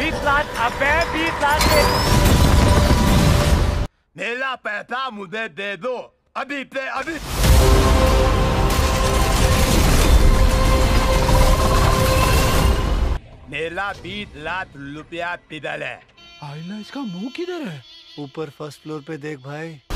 Beatlat, abbe beatlat. Nella peta mude dedo. Abite, abite. Nella beatlat lupia pidale. आइला इसका मुंह किधर है? ऊपर फर्स्ट फ्लोर पे देख भाई।